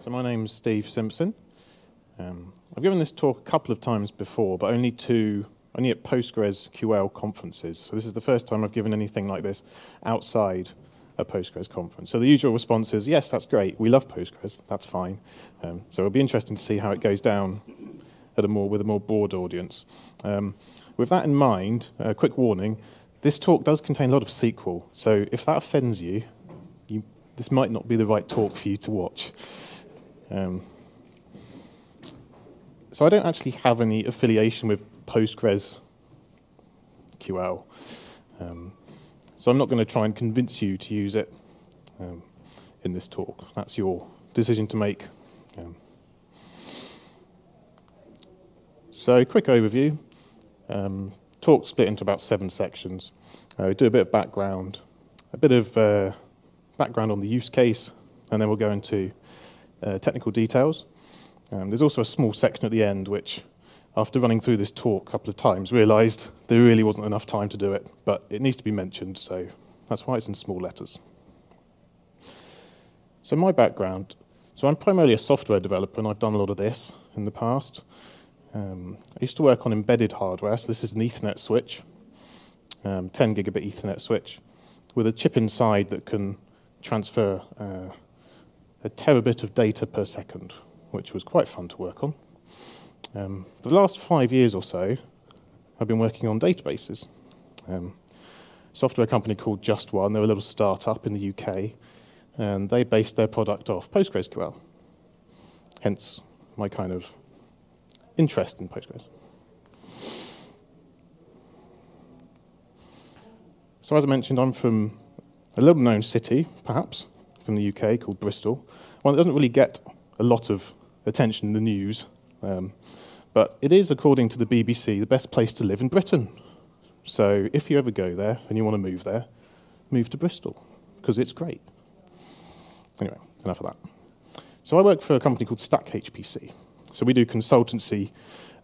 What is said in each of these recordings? So my name's Steve Simpson. I've given this talk a couple of times before, but only at PostgreSQL conferences. So this is the first time I've given anything like this outside a Postgres conference. So the usual response is, yes, that's great. We love Postgres. That's fine. So it'll be interesting to see how it goes down at with a more bored audience. With that in mind, a quick warning, this talk does contain a lot of SQL. So if that offends you, this might not be the right talk for you to watch. So I don't actually have any affiliation with PostgreSQL. So I'm not going to try and convince you to use it in this talk. That's your decision to make. So quick overview. Talk split into about 7 sections. We do a bit of background, on the use case, and then we'll go into technical details. There's also a small section at the end which, after running through this talk a couple of times, realized there really wasn't enough time to do it, but it needs to be mentioned, so that's why it's in small letters. So my background. So I'm primarily a software developer, and I've done a lot of this in the past. I used to work on embedded hardware, so this is an Ethernet switch, 10 gigabit Ethernet switch, with a chip inside that can transfer a terabit of data per second, which was quite fun to work on. For the last 5 years or so, I've been working on databases. A software company called JustOne, they're a little startup in the UK, and they based their product off PostgreSQL, hence my kind of interest in Postgres. So as I mentioned, I'm from a little known city, perhaps, from the UK called Bristol. One that doesn't really get a lot of attention in the news, but it is, according to the BBC, the best place to live in Britain. So if you ever go there and you want to move there, move to Bristol, because it's great. Anyway, enough of that. So I work for a company called Stack HPC. So we do consultancy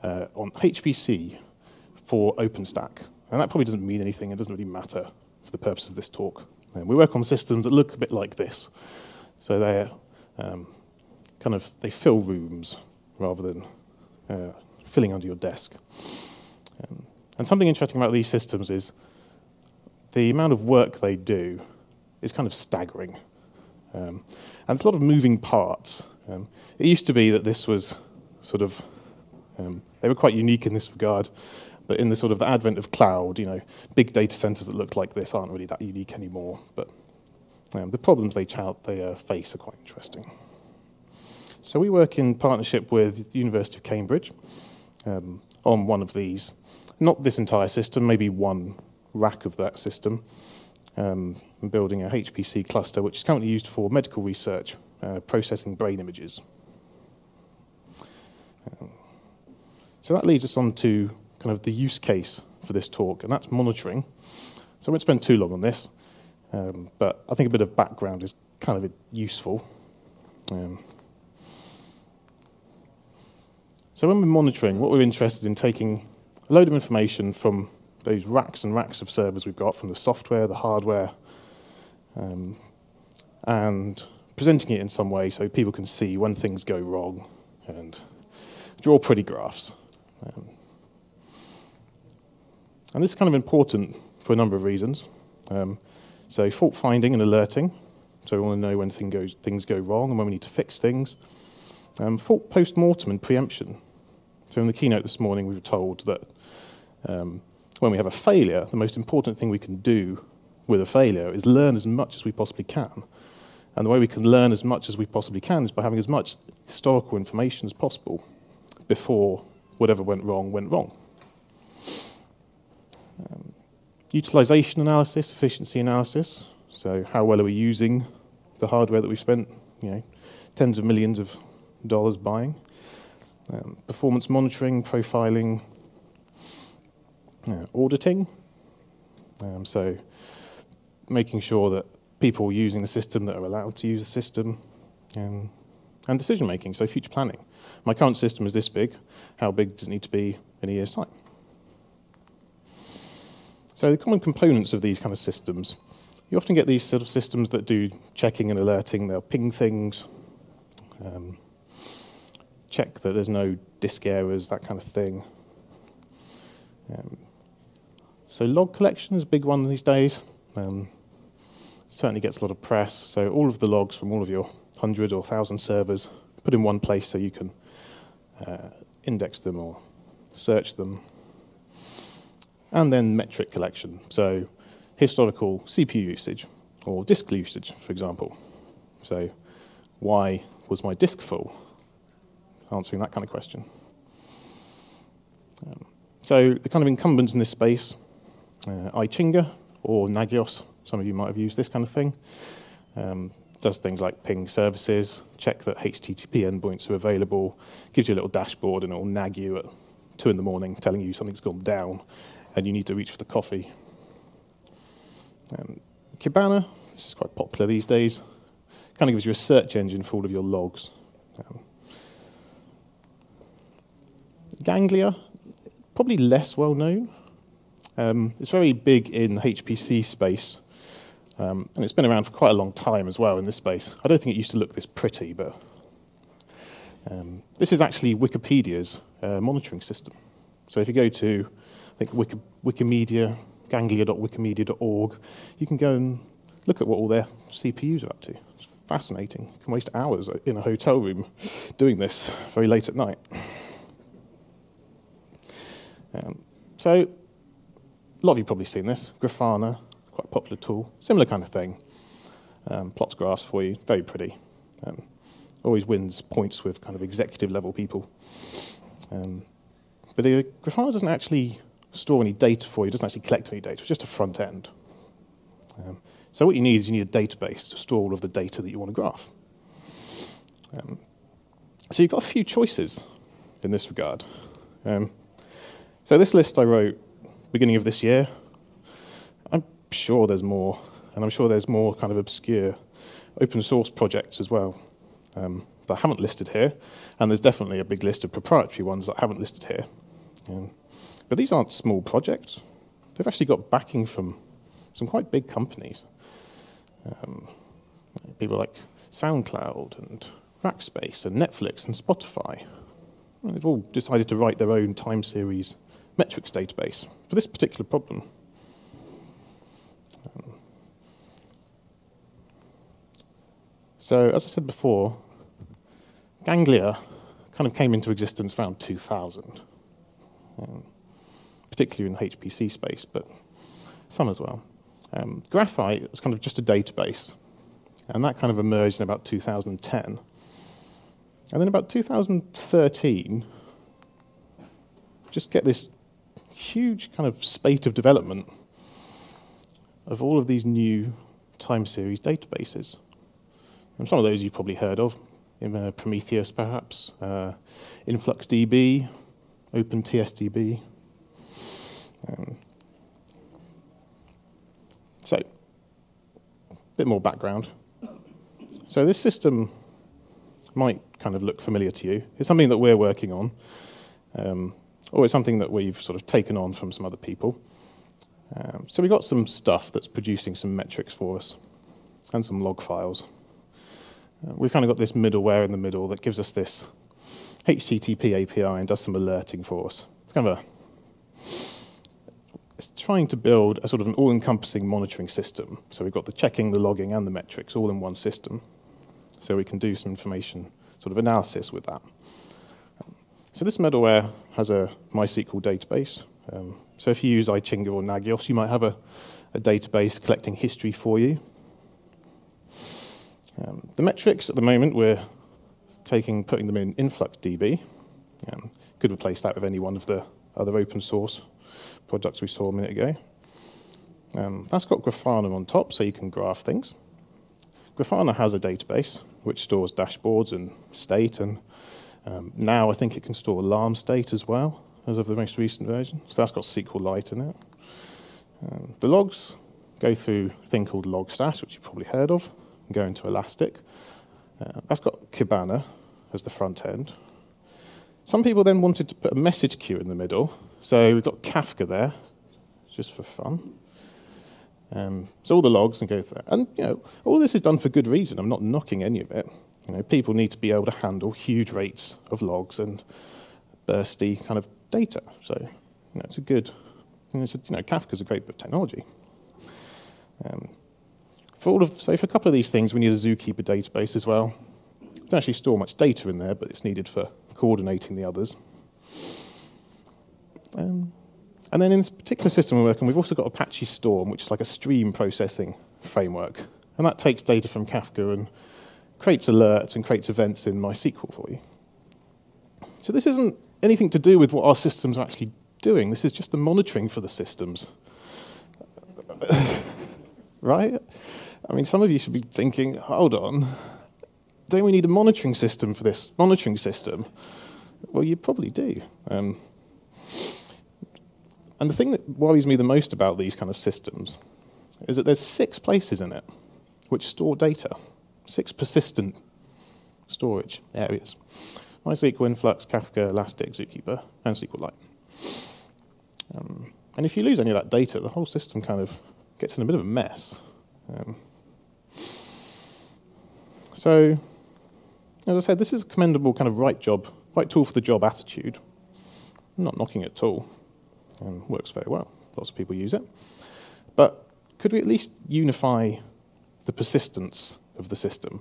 on HPC for OpenStack. And that probably doesn't mean anything. It doesn't really matter for the purpose of this talk. And we work on systems that look a bit like this. So they're they fill rooms rather than filling under your desk. And something interesting about these systems is the amount of work they do is kind of staggering. And there's a lot of moving parts. It used to be that this was sort of, they were quite unique in this regard, but in the sort of the advent of cloud, big data centers that look like this aren't really that unique anymore, but the problems they face are quite interesting. So we work in partnership with the University of Cambridge on one of these, not this entire system, maybe one rack of that system, building a HPC cluster, which is currently used for medical research, processing brain images. So that leads us on to kind of the use case for this talk, and that's monitoring. So I won't spend too long on this, but I think a bit of background is kind of useful. So when we're monitoring, what we're interested in taking a load of information from those racks and racks of servers we've got, from the software, the hardware, and presenting it in some way so people can see when things go wrong and draw pretty graphs. And this is kind of important for a number of reasons. So fault finding and alerting. So we want to know when things go wrong and when we need to fix things. Fault post-mortem and preemption. So in the keynote this morning, we were told that when we have a failure, the most important thing we can do with a failure is learn as much as we possibly can. And the way we can learn as much as we possibly can is by having as much historical information as possible before whatever went wrong. Utilization analysis, efficiency analysis. So how well are we using the hardware that we've spent tens of millions of dollars buying? Performance monitoring, profiling, auditing. So making sure that people using the system that are allowed to use the system, and decision-making, so future planning. My current system is this big. How big does it need to be in a year's time? So the common components of these kind of systems, you often get these sort of systems that do checking and alerting. They'll ping things. check that there's no disk errors, that kind of thing. So log collection is a big one these days. Certainly gets a lot of press. So all of the logs from all of your 100 or 1,000 servers put in one place so you can index them or search them. And then metric collection. So historical CPU usage or disk usage, for example. So why was my disk full? Answering that kind of question. So the kind of incumbents in this space, Icinga or Nagios, some of you might have used this kind of thing, does things like ping services, check that HTTP endpoints are available, gives you a little dashboard, and it'll nag you at 2 in the morning telling you something's gone down and you need to reach for the coffee. Kibana, this is quite popular these days, kind of gives you a search engine for all of your logs. Ganglia, probably less well known. It's very big in the HPC space, and it's been around for quite a long time as well in this space. I don't think it used to look this pretty, but this is actually Wikipedia's monitoring system. So if you go to, I think, Wikimedia, ganglia.wikimedia.org, you can go and look at what all their CPUs are up to. It's fascinating. You can waste hours in a hotel room doing this very late at night. So a lot of you probably seen this. Grafana, quite a popular tool. Similar kind of thing. Plots graphs for you. Very pretty. Always wins points with kind of executive level people. But Grafana doesn't actually store any data for you. It doesn't actually collect any data. It's just a front end. So what you need is you need a database to store all of the data that you want to graph. So you've got a few choices in this regard. So this list I wrote beginning of this year. I'm sure there's more, and I'm sure there's more kind of obscure open source projects as well that I haven't listed here, and there's definitely a big list of proprietary ones that I haven't listed here. But these aren't small projects. They've actually got backing from some quite big companies. People like SoundCloud and Rackspace and Netflix and Spotify. And they've all decided to write their own time series metrics database for this particular problem. So as I said before, Ganglia kind of came into existence around 2000, particularly in the HPC space, but some as well. Graphite was kind of just a database, and that kind of emerged in about 2010. And then about 2013, just get this huge kind of spate of development of all of these new time series databases. And some of those you've probably heard of, in Prometheus perhaps, InfluxDB, OpenTSDB. So, a bit more background. So this system might kind of look familiar to you. It's something that we're working on. Or it's something that we've sort of taken on from some other people. So we've got some stuff that's producing some metrics for us and some log files. We've kind of got this middleware in the middle that gives us this HTTP API and does some alerting for us. It's kind of it's trying to build a sort of an all-encompassing monitoring system. So we've got the checking, the logging, and the metrics all in one system. So we can do some information sort of analysis with that. So this middleware has a MySQL database. So if you use Icinga or Nagios, you might have a database collecting history for you. The metrics at the moment, we're putting them in InfluxDB. Could replace that with any one of the other open source products we saw a minute ago. That's got Grafana on top, so you can graph things. Grafana has a database which stores dashboards and state, and now I think it can store alarm state as well, as of the most recent version. So that's got SQLite in it. The logs go through a thing called logstash, which you've probably heard of, and go into Elastic. That's got Kibana as the front end. Some people then wanted to put a message queue in the middle. So we've got Kafka there, just for fun. So all the logs and go through. And you know, all this is done for good reason. I'm not knocking any of it. You know, people need to be able to handle huge rates of logs and bursty kind of data. So, you know, it's a good, and it's a, you know, Kafka's a great bit of technology. So for a couple of these things, we need a Zookeeper database as well. We don't actually store much data in there, but it's needed for coordinating the others. And then in this particular system we're working, we've also got Apache Storm, which is like a stream processing framework. And that takes data from Kafka and creates alerts and creates events in MySQL for you. So this isn't anything to do with what our systems are actually doing. This is just the monitoring for the systems. Right? I mean, some of you should be thinking, hold on, don't we need a monitoring system for this monitoring system? Well, you probably do. And the thing that worries me the most about these kind of systems is that there's 6 places in it which store data, 6 persistent storage areas. MySQL, Influx, Kafka, Elastic, Zookeeper, and SQLite. And if you lose any of that data, the whole system kind of gets in a bit of a mess. So, as I said, this is a commendable kind of right tool for the job attitude. I'm not knocking it at all. Works very well. Lots of people use it. But could we at least unify the persistence of the system?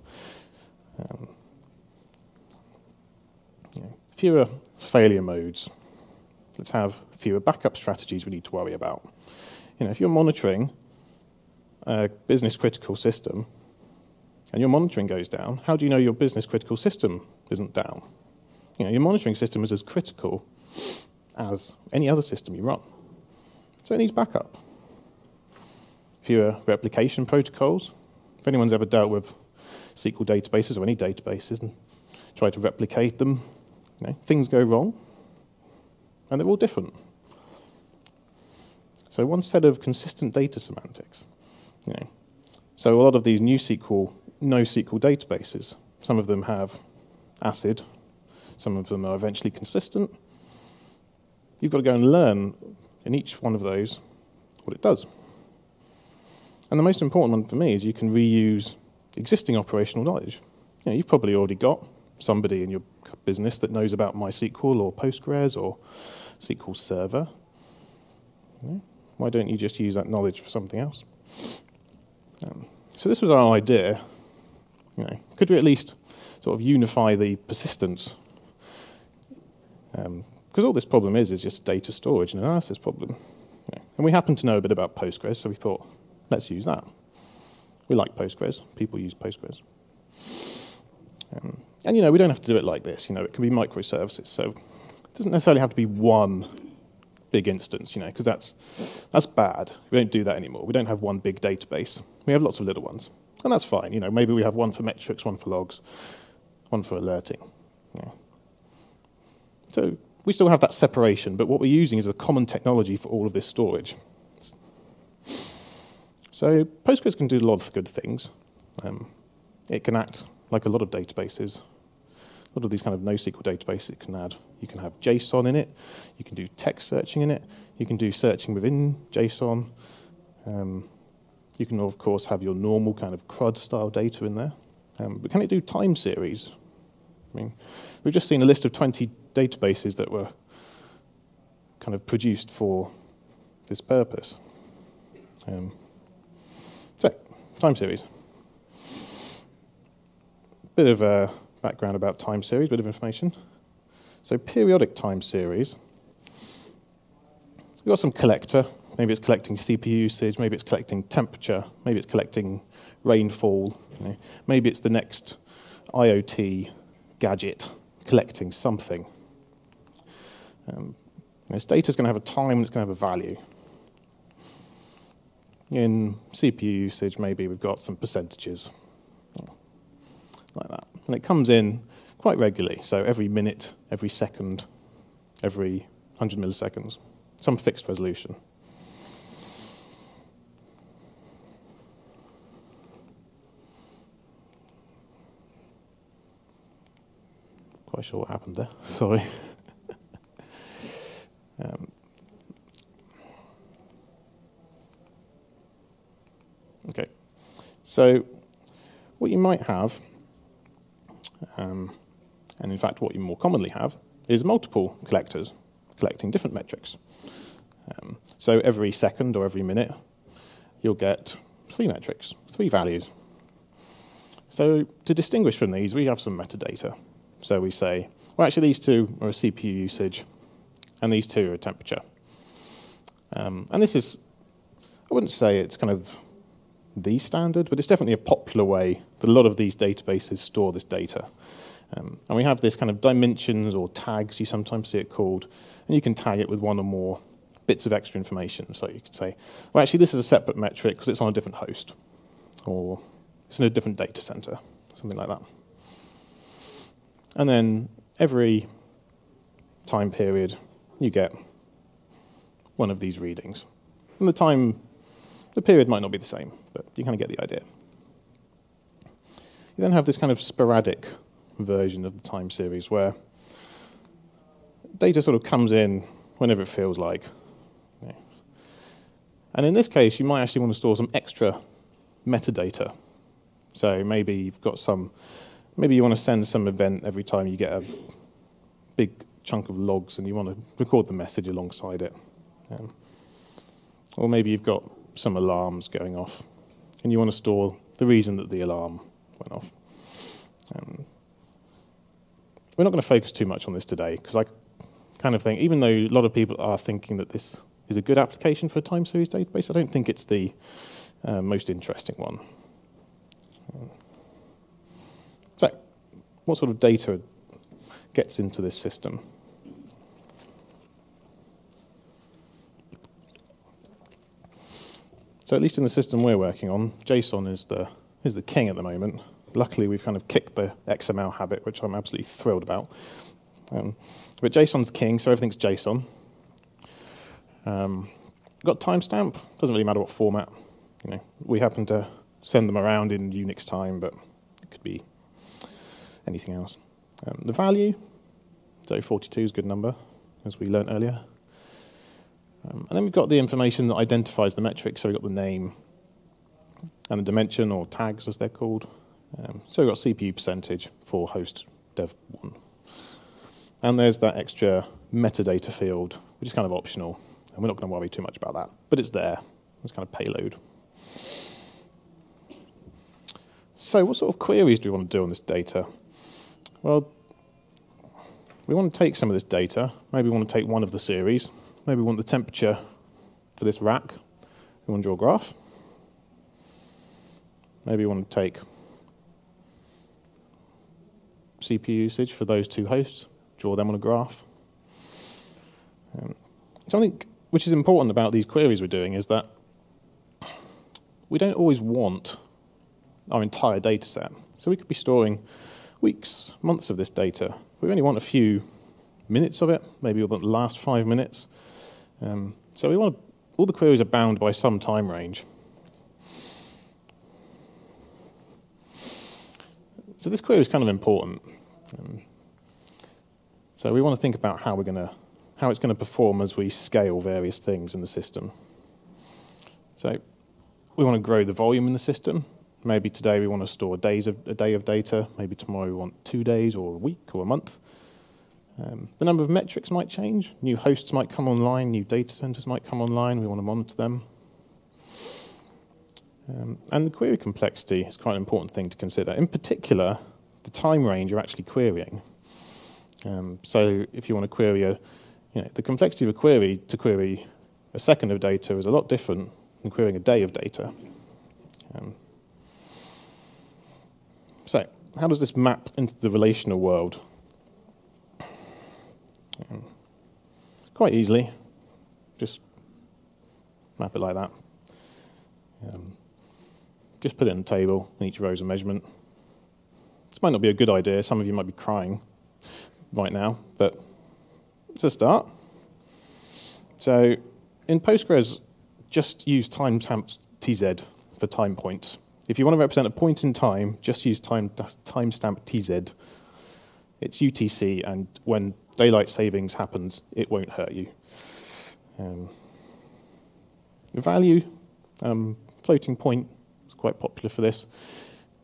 You know, fewer failure modes. Let's have fewer backup strategies we need to worry about. You know, if you're monitoring a business critical system and your monitoring goes down, how do you know your business critical system isn't down? You know, your monitoring system is as critical as any other system you run. So it needs backup. Fewer replication protocols. If anyone's ever dealt with SQL databases or any databases and tried to replicate them, you know, things go wrong, and they're all different. So one set of consistent data semantics. You know. So a lot of these new SQL, NoSQL databases, some of them have ACID, some of them are eventually consistent. You've got to go and learn in each one of those what it does. And the most important one for me is you can reuse existing operational knowledge. You know, you've probably already got somebody in your business that knows about MySQL or Postgres or SQL Server. You know, why don't you just use that knowledge for something else? So this was our idea. You know, could we at least sort of unify the persistence? Because all this problem is just data storage and analysis problem. You know, and we happen to know a bit about Postgres, so we thought, let's use that. We like Postgres. People use Postgres. And you know, we don't have to do it like this. You know, it can be microservices, so it doesn't necessarily have to be one big instance. You know, because that's bad. We don't do that anymore. We don't have one big database. We have lots of little ones, and that's fine. You know, maybe we have one for metrics, one for logs, one for alerting. You know. So we still have that separation, but what we're using is a common technology for all of this storage. So Postgres can do a lot of good things. It can act like a lot of databases. A lot of these kind of NoSQL databases it can add. You can have JSON in it. You can do text searching in it. You can do searching within JSON. You can, of course, have your normal kind of CRUD-style data in there. But can it do time series? I mean, we've just seen a list of 20 databases that were kind of produced for this purpose. So, time series. Bit of background about time series, bit of information. So, periodic time series. We've got some collector. Maybe it's collecting CPU usage. Maybe it's collecting temperature. Maybe it's collecting rainfall. You know. Maybe it's the next IoT gadget collecting something. This data is going to have a time and it's going to have a value. In CPU usage, maybe we've got some percentages like that. And it comes in quite regularly, so every minute, every second, every 100 milliseconds, some fixed resolution. Quite sure what happened there, sorry. Okay, so what you might have And in fact, what you more commonly have is multiple collectors collecting different metrics. So every second or every minute, you'll get three metrics, three values. So to distinguish from these, we have some metadata. So we say, well, actually, these two are a CPU usage, and these two are a temperature. And this is, I wouldn't say it's kind of the standard, but it's definitely a popular way that a lot of these databases store this data. And we have this kind of dimensions or tags, you sometimes see it called, and you can tag it with one or more bits of extra information. So you could say, well, actually, this is a separate metric because it's on a different host, or it's in a different data center, something like that. And then every time period, you get one of these readings. And the period might not be the same, but you kind of get the idea. You then have this kind of sporadic version of the time series where data sort of comes in whenever it feels like. And in this case, you might actually want to store some extra metadata. So maybe you've got some, maybe you want to send some event every time you get a big chunk of logs and you want to record the message alongside it. Or maybe you've got some alarms going off and you want to store the reason that the alarm went off. We're not going to focus too much on this today, because I kind of think, even though a lot of people are thinking that this is a good application for a time series database, I don't think it's the most interesting one. So, what sort of data gets into this system? So at least in the system we're working on, JSON is the king at the moment. Luckily, we've kind of kicked the XML habit, which I'm absolutely thrilled about. But JSON's king, so everything's JSON. Got timestamp. Doesn't really matter what format. You know, we happen to send them around in Unix time, but it could be anything else. The value, so 42 is a good number, as we learned earlier. And then we've got the information that identifies the metric. So we've got the name and the dimension, or tags, as they're called. So we've got CPU percentage for host dev1. And there's that extra metadata field, which is kind of optional. And we're not going to worry too much about that. But it's there. It's kind of payload. So what sort of queries do we want to do on this data? Well, we want to take some of this data. Maybe we want to take one of the series. Maybe we want the temperature for this rack. We want to draw a graph. Maybe we want to take CPU usage for those two hosts, draw them on a graph. So I think which is important about these queries we're doing is that we don't always want our entire data set. So we could be storing weeks, months of this data. We only want a few minutes of it, maybe the last 5 minutes. So we want to, all the queries are bound by some time range. So this query is kind of important. So we want to think about how we're going to, how it's going to perform as we scale various things in the system. So we want to grow the volume in the system. Maybe today we want to store a day of data. Maybe tomorrow we want 2 days, or a week, or a month. The number of metrics might change. New hosts might come online. New data centers might come online. We want to monitor them. And the query complexity is quite an important thing to consider. In particular, the time range you're actually querying. So if you want to query a, you know, the complexity of a query to query a second of data is a lot different than querying a day of data. So how does this map into the relational world? Quite easily. Just map it like that. Just put it in a table, and each row is a measurement. This might not be a good idea. Some of you might be crying right now, but it's a start. So in Postgres, just use timestamps TZ for time points. If you want to represent a point in time, just use timestamp TZ. It's UTC, and when daylight savings happens, it won't hurt you. The value, floating point, quite popular for this.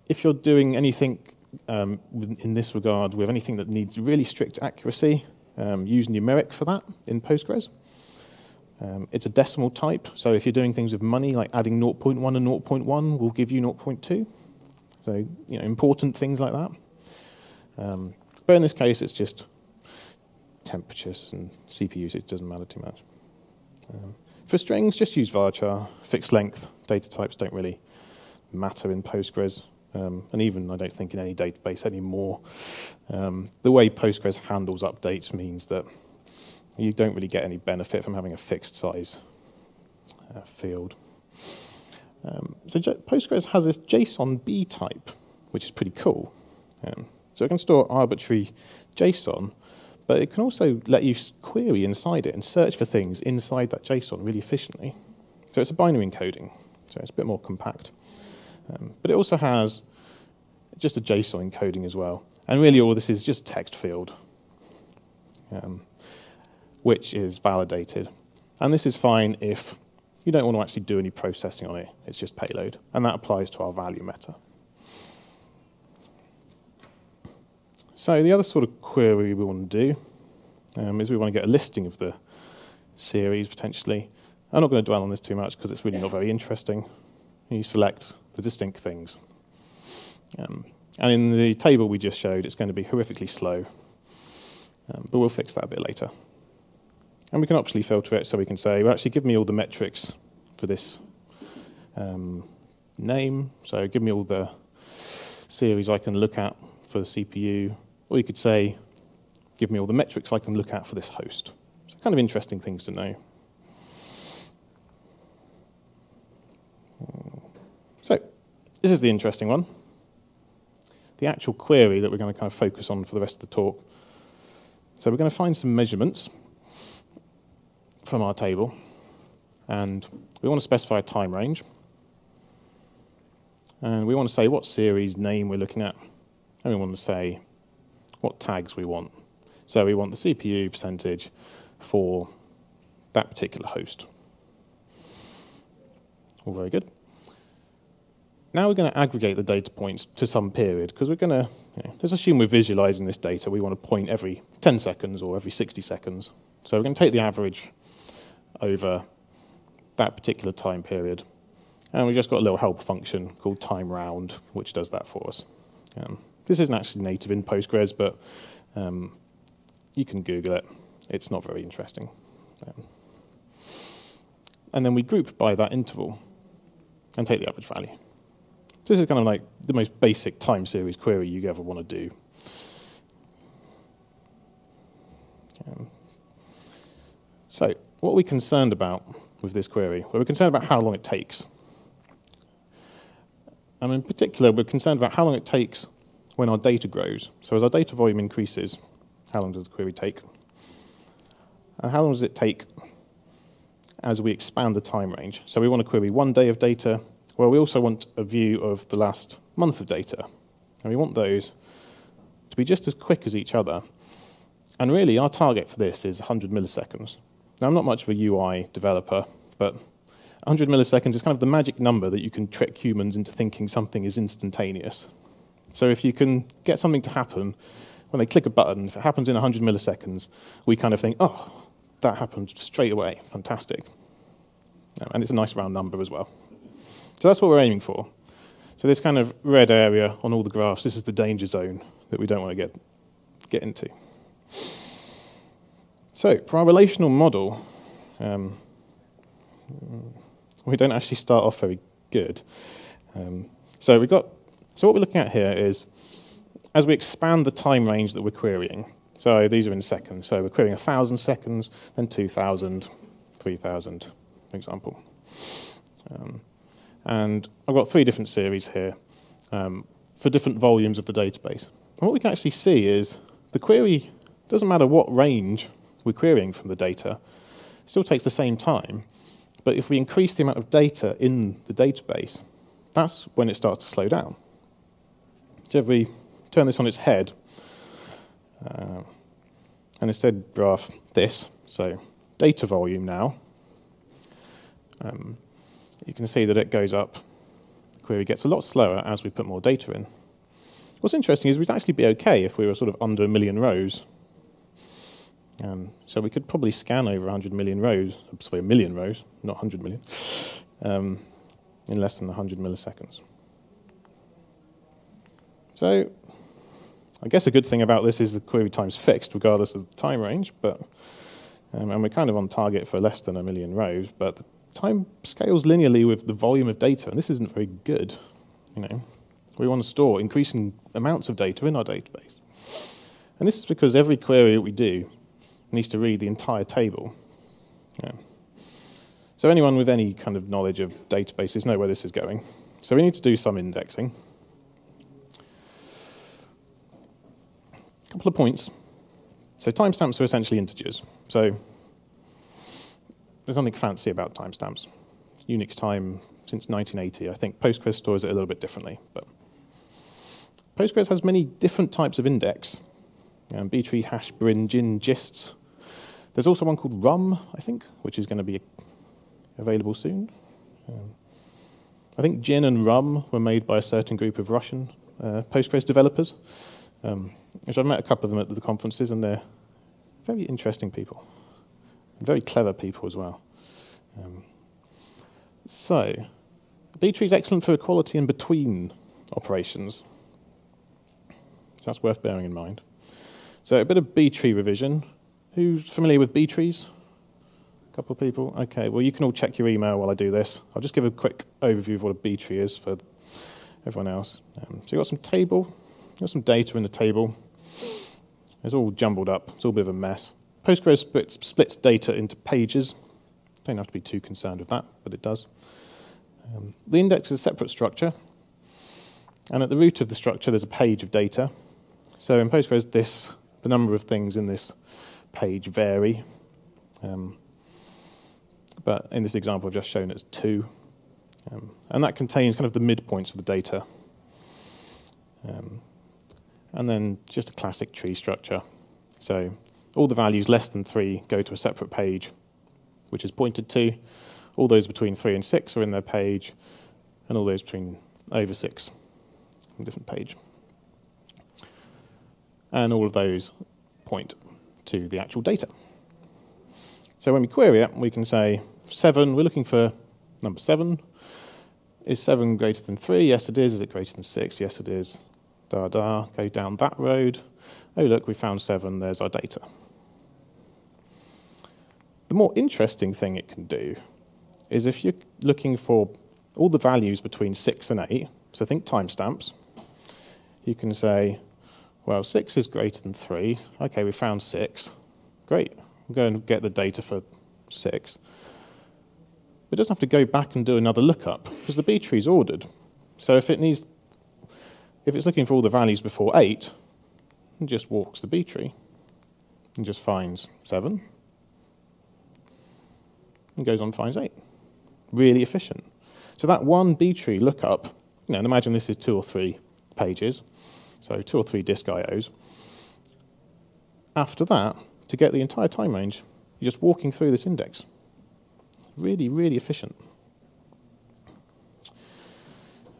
If you're doing anything in this regard with anything that needs really strict accuracy, use numeric for that in Postgres. It's a decimal type, so if you're doing things with money, like adding 0.1 and 0.1 will give you 0.2. So, you know, important things like that. But in this case, it's just temperatures and CPU usage, it doesn't matter too much. For strings, just use varchar. Fixed length data types don't really matter in Postgres, and even I don't think in any database anymore. The way Postgres handles updates means that you don't really get any benefit from having a fixed size field. So Postgres has this JSON B type, which is pretty cool. So it can store arbitrary JSON, but it can also let you query inside it and search for things inside that JSON really efficiently. So it's a binary encoding, so it's a bit more compact. But it also has just a JSON encoding as well. And really all this is just text field, which is validated. And this is fine if you don't want to actually do any processing on it. It's just payload. And that applies to our value meta. So the other sort of query we want to do is we want to get a listing of the series, potentially. I'm not going to dwell on this too much because it's really not very interesting. You select the distinct things. And in the table we just showed, it's going to be horrifically slow. But we'll fix that a bit later. And we can optionally filter it, so we can say, well, actually, give me all the metrics for this name. So give me all the series I can look at for the CPU. Or you could say, give me all the metrics I can look at for this host. So kind of interesting things to know. So this is the interesting one. The actual query that we're going to kind of focus on for the rest of the talk. So we're going to find some measurements from our table, and we want to specify a time range, and we want to say what series name we're looking at, and we want to say what tags we want. So we want the CPU percentage for that particular host. All very good. Now we're going to aggregate the data points to some period, because we're going to, let's assume we're visualizing this data. We want to point every 10 seconds or every 60 seconds. So we're going to take the average over that particular time period. And we've just got a little help function called time round, which does that for us. This isn't actually native in Postgres, but you can Google it. It's not very interesting. And then we group by that interval and take the average value. So this is kind of like the most basic time series query you ever want to do. So what are we concerned about with this query? Well, we're concerned about how long it takes. And in particular, we're concerned about how long it takes when our data grows. So as our data volume increases, how long does the query take? And how long does it take as we expand the time range? So we want to query 1 day of data. Well, we also want a view of the last month of data. And we want those to be just as quick as each other. And really, our target for this is 100 milliseconds. Now, I'm not much of a UI developer, but 100 milliseconds is kind of the magic number that you can trick humans into thinking something is instantaneous. So if you can get something to happen, when they click a button, if it happens in 100 milliseconds, we kind of think, oh, that happened straight away. Fantastic. And it's a nice round number as well. So that's what we're aiming for. So this kind of red area on all the graphs, this is the danger zone that we don't want to get into. So for our relational model, we don't actually start off very good. So what we're looking at here is, as we expand the time range that we're querying, so these are in seconds, so we're querying 1,000 seconds, then 2,000, 3,000, for example. And I've got 3 different series here for different volumes of the database. And what we can actually see is the query doesn't matter what range we're querying from the data, it still takes the same time. But if we increase the amount of data in the database, that's when it starts to slow down. So if we turn this on its head, and instead graph this, so data volume now, you can see that it goes up. The query gets a lot slower as we put more data in. What's interesting is we'd actually be okay if we were sort of under 1 million rows. So we could probably scan over 100 million rows, sorry, 1 million rows, not 100 million, in less than 100 milliseconds. So I guess a good thing about this is the query time's fixed regardless of the time range, but and we're kind of on target for less than 1 million rows, but the time scales linearly with the volume of data, and this isn't very good. You know, we want to store increasing amounts of data in our database. And this is because every query that we do needs to read the entire table. Yeah. So anyone with any kind of knowledge of databases knows where this is going. So we need to do some indexing. A couple of points. So timestamps are essentially integers. So there's nothing fancy about timestamps. Unix time since 1980. I think Postgres stores it a little bit differently. But Postgres has many different types of index. B-tree, hash, brin, gin, gists. There's also one called RUM, I think, which is going to be available soon. I think gin and RUM were made by a certain group of Russian Postgres developers, which I've met a couple of them at the conferences, and they're very interesting people, and very clever people as well. So B-tree is excellent for equality in between operations. So that's worth bearing in mind. So a bit of B-tree revision. Who's familiar with B-trees? A couple of people? OK, well, you can all check your email while I do this. I'll just give a quick overview of what a B-tree is for everyone else. So you've got some table. You've got some data in the table. It's all jumbled up. It's all a bit of a mess. Postgres splits data into pages. Don't have to be too concerned with that, but it does. The index is a separate structure. And at the root of the structure, there's a page of data. So in Postgres, the number of things in this page vary. But in this example, I've just shown it's 2. And that contains kind of the midpoints of the data. And then just a classic tree structure. So all the values less than 3 go to a separate page, which is pointed to. All those between 3 and 6 are in their page. And all those between over 6 on a different page. And all of those point to the actual data. So when we query it, we can say 7, we're looking for number 7. Is 7 greater than 3? Yes, it is. Is it greater than 6? Yes, it is. Da, da, go down that road. Oh, look, we found 7. There's our data. The more interesting thing it can do is if you're looking for all the values between 6 and 8, so think timestamps, you can say, well, 6 is greater than 3. OK, we found 6. Great. We'll go and get the data for 6. It doesn't have to go back and do another lookup, because the B-tree is ordered. So if it's looking for all the values before 8, it just walks the B-tree and just finds 7 and goes on and finds 8. Really efficient. So that one B-tree lookup, you know, and imagine this is 2 or 3 pages. So 2 or 3 disk IOs. After that, to get the entire time range, you're just walking through this index. Really, really efficient.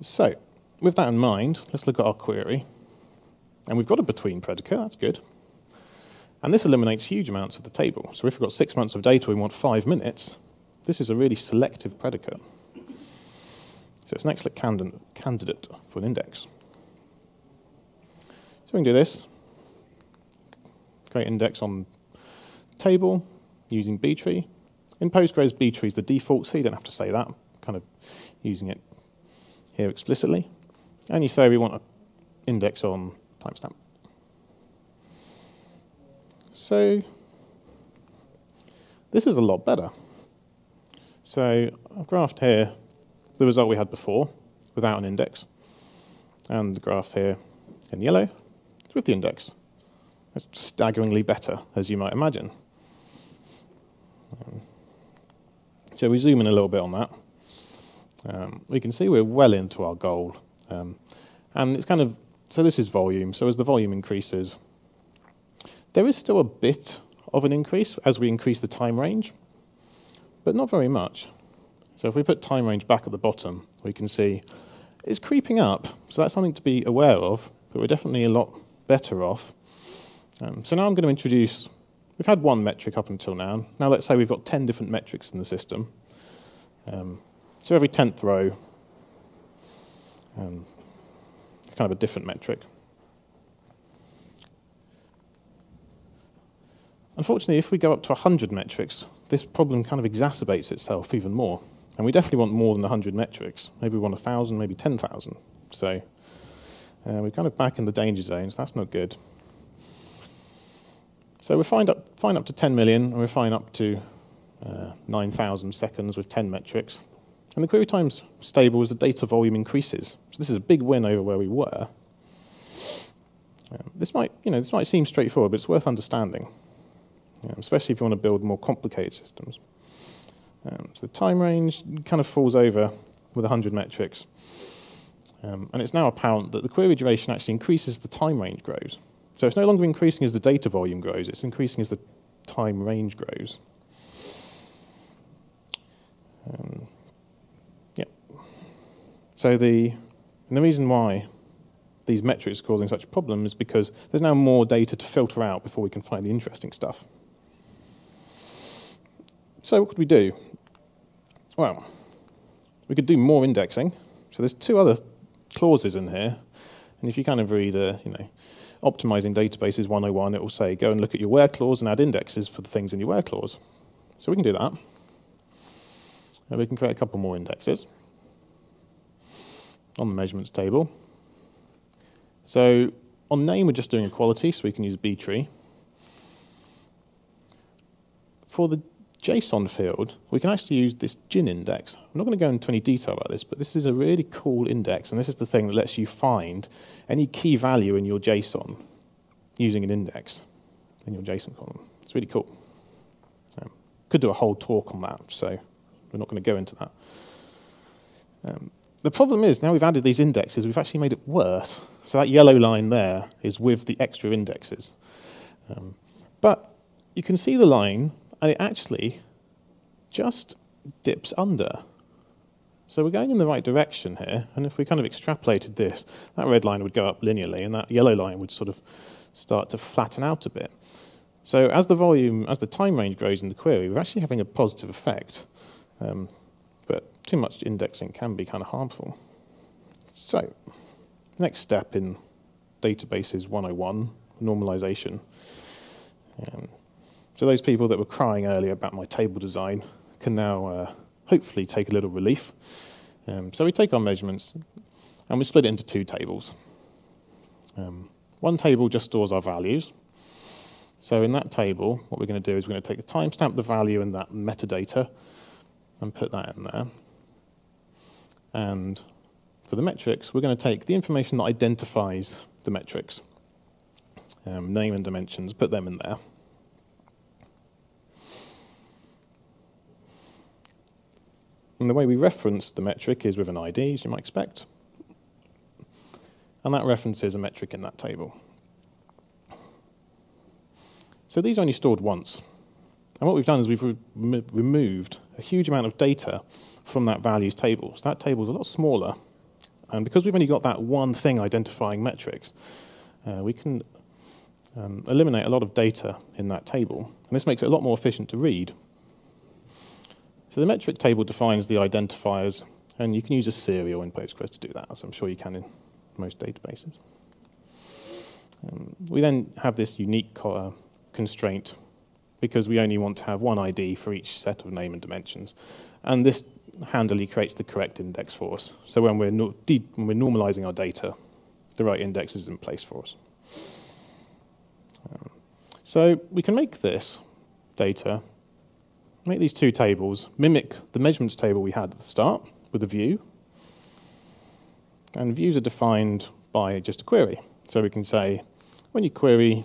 So with that in mind, let's look at our query. And we've got a between predicate. That's good. And this eliminates huge amounts of the table. So if we've got 6 months of data, we want 5 minutes. This is a really selective predicate. So it's an excellent candidate for an index. So we can do this, create index on table using B-tree. In Postgres, B-tree is the default, so you don't have to say that. I'm kind of using it here explicitly. And you say we want an index on timestamp. So this is a lot better. So I've graphed here the result we had before without an index, and the graph here in yellow with the index. It's staggeringly better, as you might imagine. So we zoom in a little bit on that. We can see we're well into our goal. And it's kind of, so this is volume. So as the volume increases, there is still a bit of an increase as we increase the time range, but not very much. So if we put time range back at the bottom, we can see it's creeping up. So that's something to be aware of. but we're definitely a lot better off. So now I'm going to introduce, we've had one metric up until now. Now let's say we've got 10 different metrics in the system. So every 10th row, it's kind of a different metric. Unfortunately, if we go up to 100 metrics, this problem kind of exacerbates itself even more. And we definitely want more than 100 metrics. Maybe we want 1,000, maybe 10,000. So we're kind of back in the danger zones. That's not good. So we're fine up to 10 million, and we're fine up to 9,000 seconds with 10 metrics. And the query time's stable as the data volume increases. So this is a big win over where we were. This might seem straightforward, but it's worth understanding, especially if you want to build more complicated systems. So the time range kind of falls over with 100 metrics. And it's now apparent that the query duration actually increases as the time range grows. So it's no longer increasing as the data volume grows, it's increasing as the time range grows. So the reason why these metrics are causing such a problem is because there's now more data to filter out before we can find the interesting stuff. So what could we do? Well, we could do more indexing. So there's two other clauses in here. And if you kind of read, optimizing databases 101, it will say, go and look at your where clause and add indexes for the things in your where clause. So we can do that. And we can create a couple more indexes on the measurements table. So on name, we're just doing a quality, so we can use B-tree. For the JSON field, we can actually use this gin index. I'm not going to go into any detail about this, but this is a really cool index, and this is the thing that lets you find any key value in your JSON using an index in your JSON column. It's really cool. Could do a whole talk on that, so we're not going to go into that. The problem is, now we've added these indexes, we've actually made it worse. So that yellow line there is with the extra indexes. But you can see the line, and it actually just dips under. So we're going in the right direction here, and if we kind of extrapolated this, that red line would go up linearly, and that yellow line would sort of start to flatten out a bit. So as the volume, as the time range grows in the query, we're actually having a positive effect. But too much indexing can be kind of harmful. So next step in databases 101, normalization. So those people that were crying earlier about my table design can now hopefully take a little relief. So we take our measurements and we split it into two tables. One table just stores our values. So in that table, what we're going to do is we're going to take the timestamp, the value, and that metadata, and put that in there. And for the metrics, we're going to take the information that identifies the metrics, name and dimensions, put them in there. And the way we reference the metric is with an ID, as you might expect. And that references a metric in that table. So these are only stored once. And what we've done is we've removed a huge amount of data from that values table. So that table's a lot smaller. And because we've only got that one thing identifying metrics, we can eliminate a lot of data in that table. And this makes it a lot more efficient to read. So the metric table defines the identifiers, and you can use a serial in Postgres to do that, as I'm sure you can in most databases. We then have this unique constraint, because we only want to have one ID for each set of name and dimensions. And this handily creates the correct index for us. So when we're normalizing our data, the right index is in place for us. So we can make this data, make these two tables mimic the measurements table we had at the start with a view. And views are defined by just a query. So we can say, when you query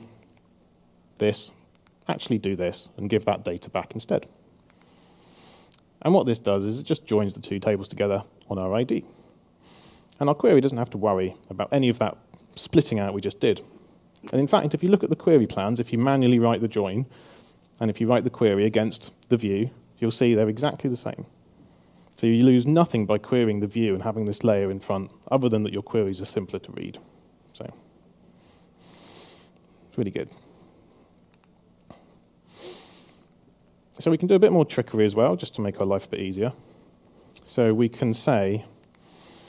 this, actually do this and give that data back instead. And what this does is it just joins the two tables together on our ID. And our query doesn't have to worry about any of that splitting out we just did. And in fact, if you look at the query plans, if you manually write the join, and if you write the query against the view, you'll see they're exactly the same. So you lose nothing by querying the view and having this layer in front, other than that your queries are simpler to read. So It's really good. So we can do a bit more trickery as well, just to make our life a bit easier. So we can say,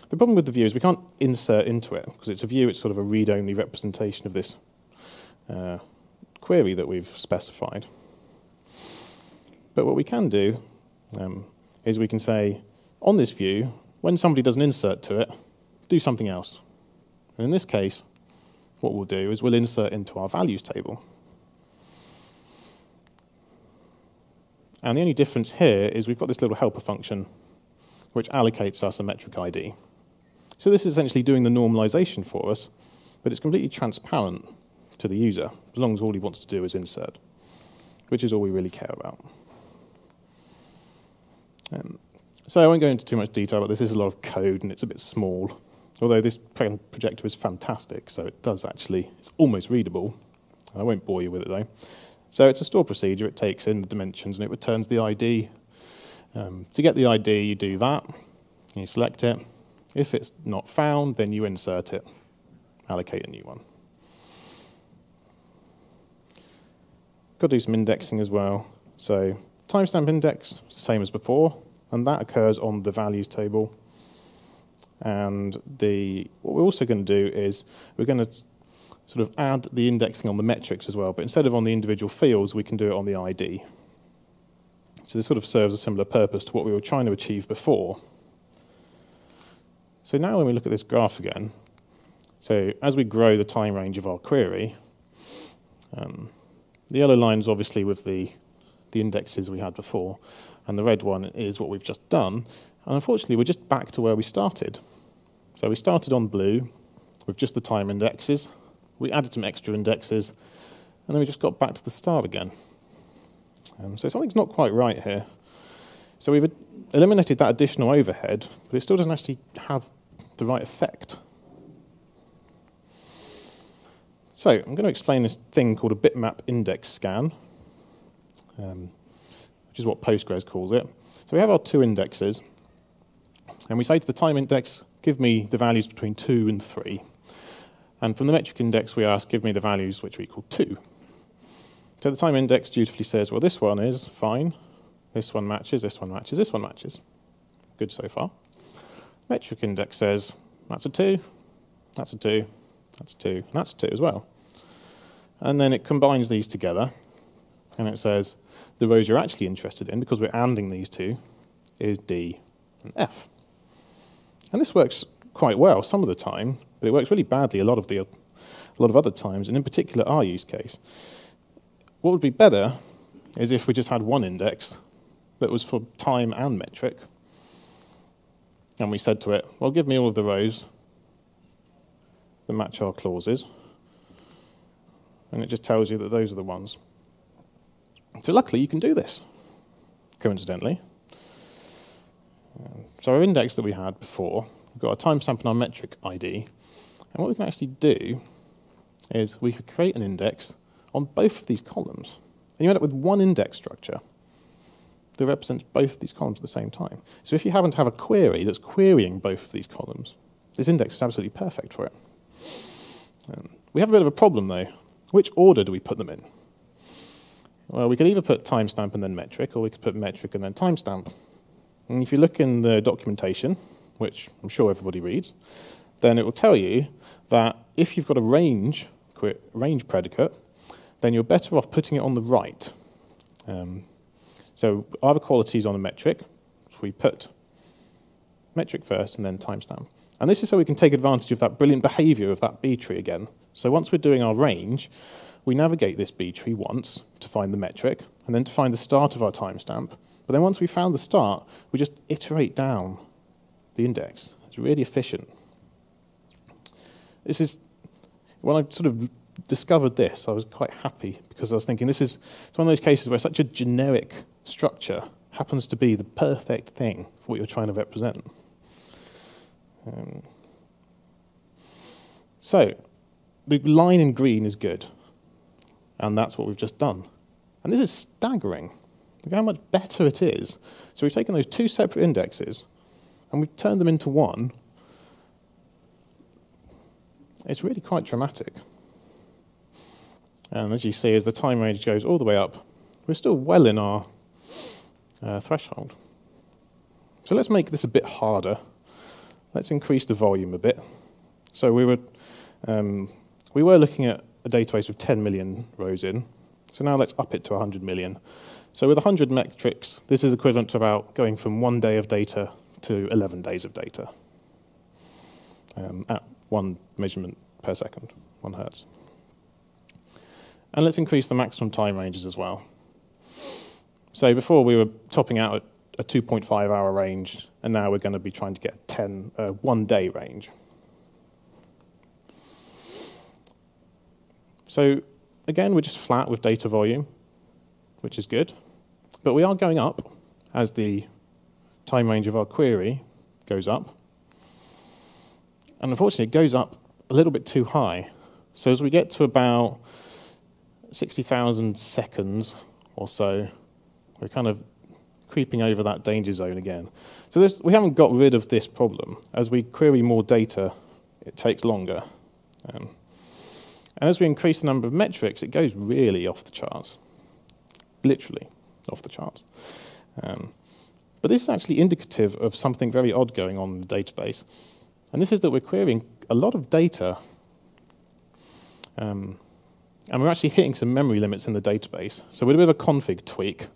the problem with the view is we can't insert into it, because it's a view, it's sort of a read-only representation of this query that we've specified. But what we can do is we can say, on this view, when somebody does an insert to it, do something else. And in this case, what we'll do is we'll insert into our values table. And the only difference here is we've got this little helper function which allocates us a metric ID. So this is essentially doing the normalization for us, but it's completely transparent to the user, as long as all he wants to do is insert, which is all we really care about. So I won't go into too much detail about this. This is a lot of code, and it's a bit small. Although this projector is fantastic, so it does actually, it's almost readable. I won't bore you with it, though. So it's a store procedure. It takes in the dimensions, and it returns the ID. To get the ID, you do that. You select it. If it's not found, then you insert it, allocate a new one. Got to do some indexing as well. So timestamp index, same as before, and that occurs on the values table. And what we're also going to do is we're going to sort of add the indexing on the metrics as well, but instead of on the individual fields, we can do it on the ID. So this sort of serves a similar purpose to what we were trying to achieve before. So now when we look at this graph again, so as we grow the time range of our query, the yellow line is obviously with the indexes we had before, and the red one is what we've just done. And unfortunately, we're just back to where we started. So we started on blue with just the time indexes. We added some extra indexes, and then we just got back to the start again. So something's not quite right here. So we've eliminated that additional overhead, but it still doesn't actually have the right effect. So I'm going to explain this thing called a bitmap index scan, which is what Postgres calls it. So we have our two indexes, and we say to the time index, give me the values between 2 and 3. And from the metric index, we ask, give me the values which are equal to 2. So the time index dutifully says, well, this one is fine. This one matches, this one matches, this one matches. Good so far. Metric index says, that's a 2, that's a 2, that's a 2, and that's a 2 as well. And then it combines these together, and it says, the rows you're actually interested in, because we're ANDing these two, is D and F. And this works quite well some of the time, but it works really badly a lot of other times, and in particular our use case. What would be better is if we just had one index that was for time and metric, and we said to it, well, give me all of the rows that match our clauses, and it just tells you that those are the ones. So luckily, you can do this, coincidentally. So our index that we had before, we've got our timestamp and our metric ID. And what we can actually do is we could create an index on both of these columns. And you end up with one index structure that represents both of these columns at the same time. So if you happen to have a query that's querying both of these columns, this index is absolutely perfect for it. We have a bit of a problem, though. Which order do we put them in? Well, we could either put timestamp and then metric, or we could put metric and then timestamp. And if you look in the documentation, which I'm sure everybody reads, then it will tell you that if you've got a range predicate, then you're better off putting it on the right. So our quality is on a metric. So we put metric first and then timestamp. And this is so we can take advantage of that brilliant behavior of that B-tree again. So once we're doing our range, we navigate this B-tree once to find the metric, and then to find the start of our timestamp. But then once we found the start, we just iterate down the index. It's really efficient. This is, when I sort of discovered this, I was quite happy, because I was thinking it's one of those cases where such a generic structure happens to be the perfect thing for what you're trying to represent. So the line in green is good. And that's what we've just done. And this is staggering. Look how much better it is. So we've taken those two separate indexes, and we've turned them into one. It's really quite dramatic. And as you see, as the time range goes all the way up, we're still well in our threshold. So let's make this a bit harder. Let's increase the volume a bit. So we were looking at a database with 10 million rows in. So now let's up it to 100 million. So with 100 metrics, this is equivalent to about going from 1 day of data to 11 days of data at one measurement per second, 1 hertz. And let's increase the maximum time ranges as well. So before we were topping out at a 2.5-hour range, and now we're going to be trying to get a 1-day range. So again, we're just flat with data volume, which is good. But we are going up as the time range of our query goes up. And unfortunately, it goes up a little bit too high. So as we get to about 60,000 seconds or so, we're kind of creeping over that danger zone again. So this, we haven't got rid of this problem. As we query more data, it takes longer. And as we increase the number of metrics, it goes really off the charts, literally off the charts. But this is actually indicative of something very odd going on in the database. And this is that we're querying a lot of data, and we're actually hitting some memory limits in the database. So with a bit of a config tweak,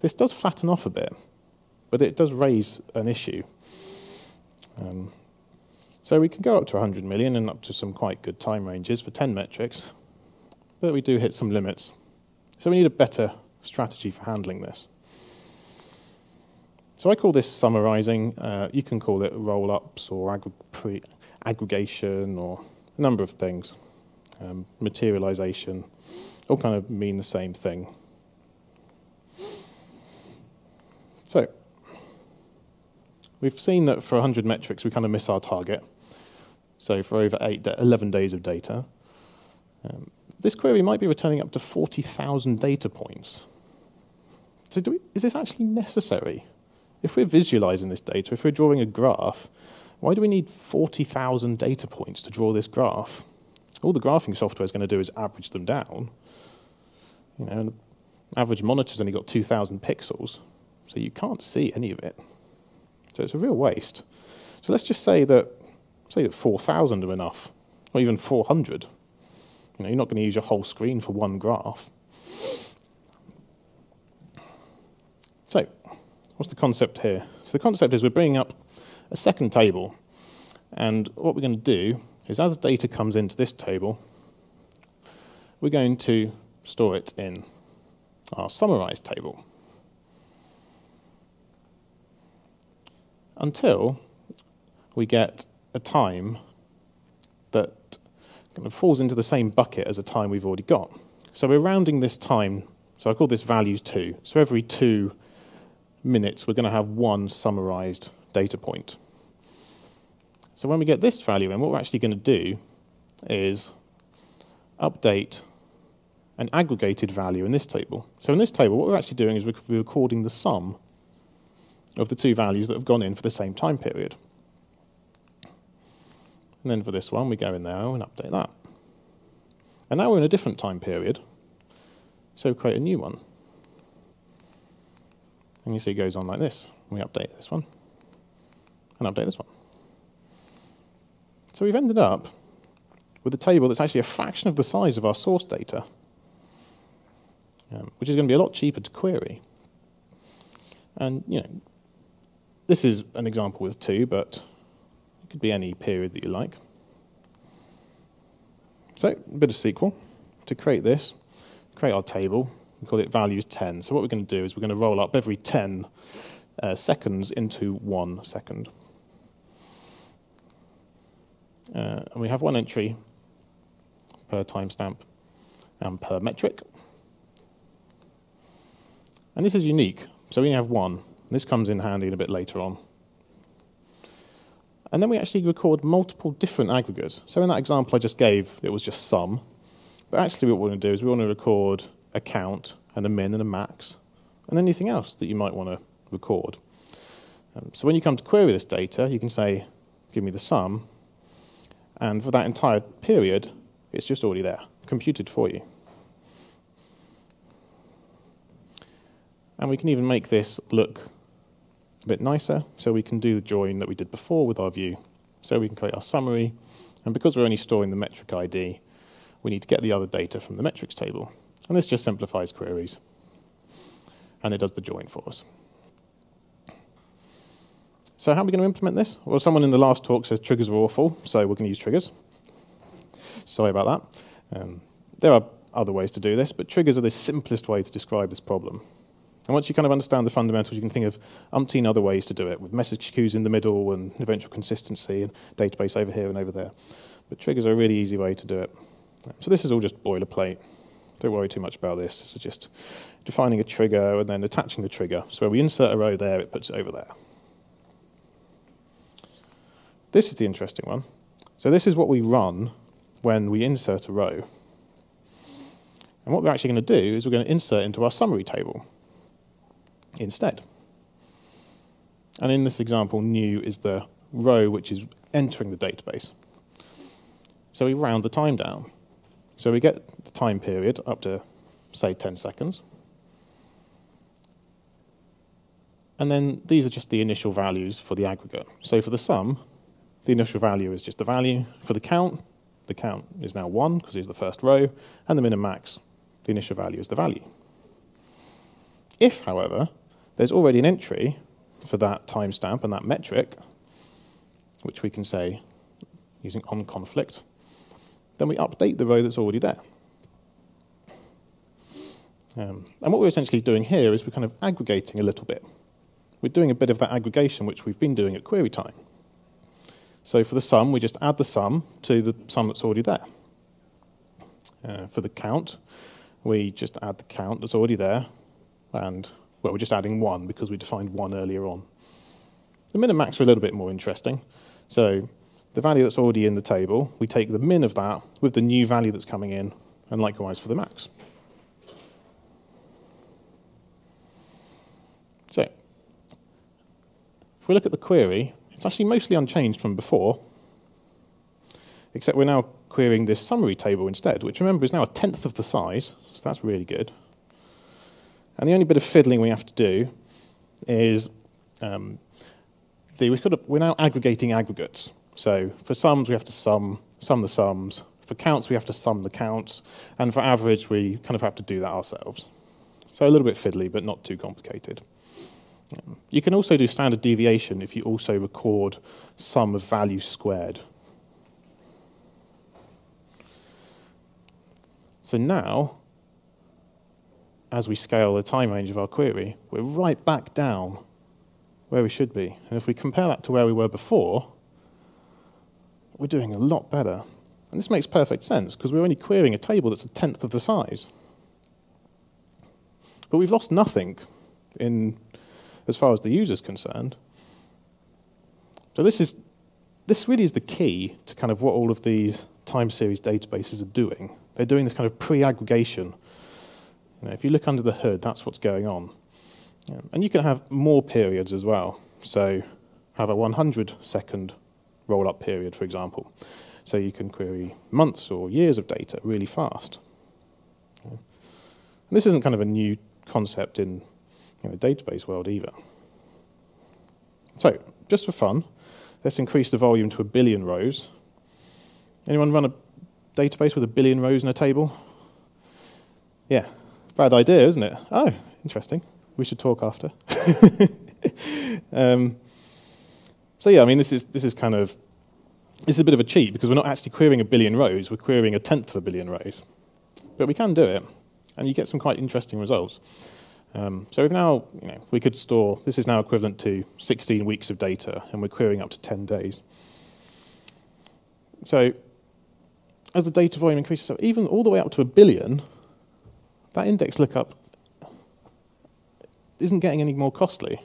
this does flatten off a bit, but it does raise an issue. So we can go up to 100 million and up to some quite good time ranges for 10 metrics, but we do hit some limits. So we need a better strategy for handling this. So I call this summarizing. You can call it roll-ups or aggregation or a number of things. Materialization, all kind of mean the same thing. So we've seen that for 100 metrics, we kind of miss our target. So for over 11 days of data, this query might be returning up to 40,000 data points. So is this actually necessary? If we're visualizing this data, if we're drawing a graph, why do we need 40,000 data points to draw this graph? All the graphing software is going to do is average them down. You know, an average monitor's only got 2,000 pixels, so you can't see any of it. So it's a real waste. So let's just say that 4,000 are enough, or even 400. You know, you're not going to use your whole screen for one graph. So what's the concept here? So the concept is we're bringing up a second table. And what we're going to do is as data comes into this table, we're going to store it in our summarized table until we get a time that kind of falls into the same bucket as a time we've already got. So we're rounding this time. So I call this values 2. So every 2 minutes, we're going to have one summarized data point. So when we get this value in, what we're actually going to do is update an aggregated value in this table. So in this table, what we're actually doing is we're recording the sum of the 2 values that have gone in for the same time period. And then for this one, we go in there and update that. And now we're in a different time period, so create a new one. And you see it goes on like this. We update this one, and update this one. So we've ended up with a table that's actually a fraction of the size of our source data, which is going to be a lot cheaper to query. And you know, this is an example with 2, but it could be any period that you like. So a bit of SQL to create this, create our table. We call it values 10. So what we're going to do is we're going to roll up every 10 seconds into 1 second. And we have one entry per timestamp and per metric. And this is unique. So we have one. This comes in handy a bit later on. And then we actually record multiple different aggregates. So in that example I just gave, it was just sum. But actually what we want to do is we want to record a count, and a min, and a max, and anything else that you might want to record. So when you come to query this data, you can say, give me the sum. And for that entire period, it's just already there, computed for you. And we can even make this look a bit nicer. So we can do the join that we did before with our view. So we can create our summary. And because we're only storing the metric ID, we need to get the other data from the metrics table. And this just simplifies queries. And it does the join for us. So how are we going to implement this? Well, someone in the last talk says triggers are awful, so we're going to use triggers. Sorry about that. There are other ways to do this, but triggers are the simplest way to describe this problem. And once you kind of understand the fundamentals, you can think of umpteen other ways to do it, with message queues in the middle and eventual consistency and database over here and over there. But triggers are a really easy way to do it. So this is all just boilerplate. Don't worry too much about this. This is just defining a trigger and then attaching the trigger. So where we insert a row there, it puts it over there. This is the interesting one. So this is what we run when we insert a row. And what we're actually going to do is we're going to insert into our summary table instead. And in this example, new is the row which is entering the database. So we round the time down. So we get the time period up to, say, 10 seconds. And then these are just the initial values for the aggregate. So for the sum, the initial value is just the value. For the count is now 1 because it's the first row. And the min and max, the initial value is the value. If, however, there's already an entry for that timestamp and that metric, which we can say using onConflict, then we update the row that's already there. And what we're essentially doing here is we're kind of aggregating a little bit. We're doing a bit of that aggregation which we've been doing at query time. So for the sum, we just add the sum to the sum that's already there. For the count, we just add the count that's already there. And, well, we're just adding 1 because we defined 1 earlier on. The min and max are a little bit more interesting. So the value that's already in the table, we take the min of that with the new value that's coming in, and likewise for the max. So if we look at the query, it's actually mostly unchanged from before, except we're now querying this summary table instead, which, remember, is now a 10th of the size, so that's really good. And the only bit of fiddling we have to do is we're now aggregating aggregates. So for sums, we have to sum the sums. For counts, we have to sum the counts. And for average, we kind of have to do that ourselves. So a little bit fiddly, but not too complicated. You can also do standard deviation if you also record sum of values squared. So now, as we scale the time range of our query, we're right back down where we should be. And if we compare that to where we were before, we're doing a lot better. And this makes perfect sense, because we're only querying a table that's a 10th of the size. But we've lost nothing as far as the user's concerned. So this really is the key to kind of what all of these time series databases are doing. They're doing this kind of pre-aggregation. You know, if you look under the hood, that's what's going on. And you can have more periods as well. So have a 100-second roll-up period, for example. So you can query months or years of data really fast. And this isn't kind of a new concept in the database world either. So just for fun, let's increase the volume to 1 billion rows. Anyone run a database with 1 billion rows in a table? Yeah. Bad idea, isn't it? Oh, interesting. We should talk after. So yeah, I mean, this is a bit of a cheat, because we're not actually querying 1 billion rows. We're querying a 10th of 1 billion rows. But we can do it, and you get some quite interesting results. So we've now, we could store, this is now equivalent to 16 weeks of data, and we're querying up to 10 days. So as the data volume increases, so even all the way up to 1 billion, that index lookup isn't getting any more costly.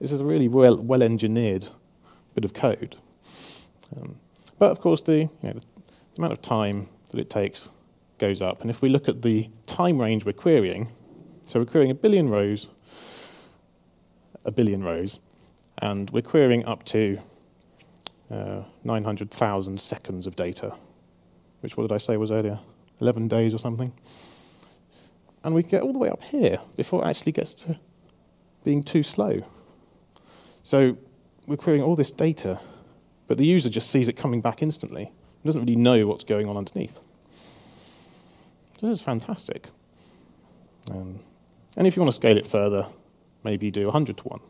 This is a really well-engineered bit of code. But of course, the amount of time that it takes goes up. And if we look at the time range we're querying, so we're querying 1 billion rows, 1 billion rows, and we're querying up to 900,000 seconds of data, which, what did I say was earlier? 11 days or something. and we get all the way up here before it actually gets to being too slow. So we're querying all this data, but the user just sees it coming back instantly and doesn't really know what's going on underneath. This is fantastic. And if you want to scale it further, maybe you do 100 to 1.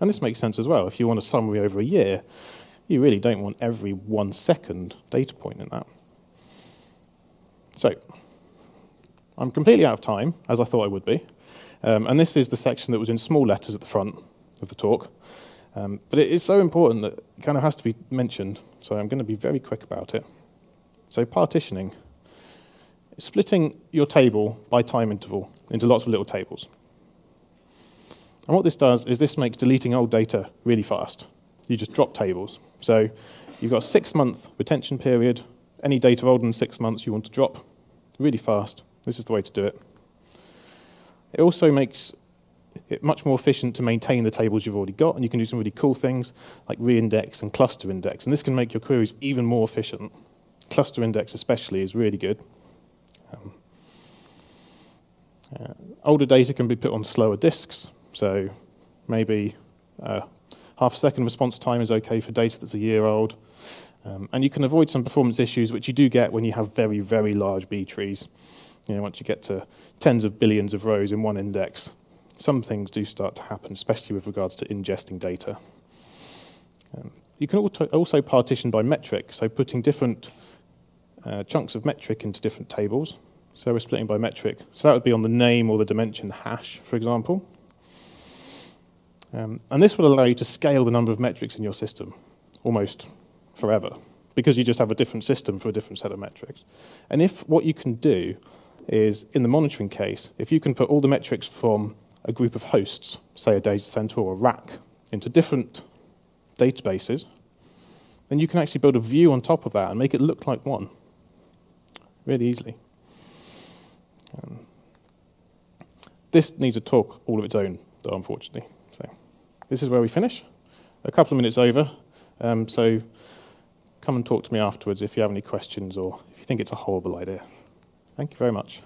And this makes sense as well. If you want a summary over a year, you really don't want every 1 second data point in that. So I'm completely out of time, as I thought I would be. And this is the section that was in small letters at the front of the talk. But it is so important that it kind of has to be mentioned. So I'm going to be very quick about it. So partitioning. Splitting your table by time interval into lots of little tables. And what this does is this makes deleting old data really fast. You just drop tables. So you've got a 6-month retention period. Any data older than 6 months you want to drop really fast. This is the way to do it. It also makes it much more efficient to maintain the tables you've already got, and you can do some really cool things like reindex and cluster index. And this can make your queries even more efficient. Cluster index especially is really good. Older data can be put on slower disks, so maybe half a second response time is okay for data that's a year old. And you can avoid some performance issues, which you do get when you have very, very large B-trees. You know, once you get to tens of billions of rows in one index, some things do start to happen, especially with regards to ingesting data. You can also partition by metric, so putting different chunks of metric into different tables. So we're splitting by metric. So that would be on the name or the dimension hash, for example. And this will allow you to scale the number of metrics in your system almost forever, because you just have a different system for a different set of metrics. And if what you can do is, in the monitoring case, if you can put all the metrics from a group of hosts, say a data center or a rack, into different databases, then you can actually build a view on top of that and make it look like one really easily. This needs a talk all of its own, though, unfortunately. So this is where we finish. A couple of minutes over, so come and talk to me afterwards if you have any questions or if you think it's a horrible idea. Thank you very much.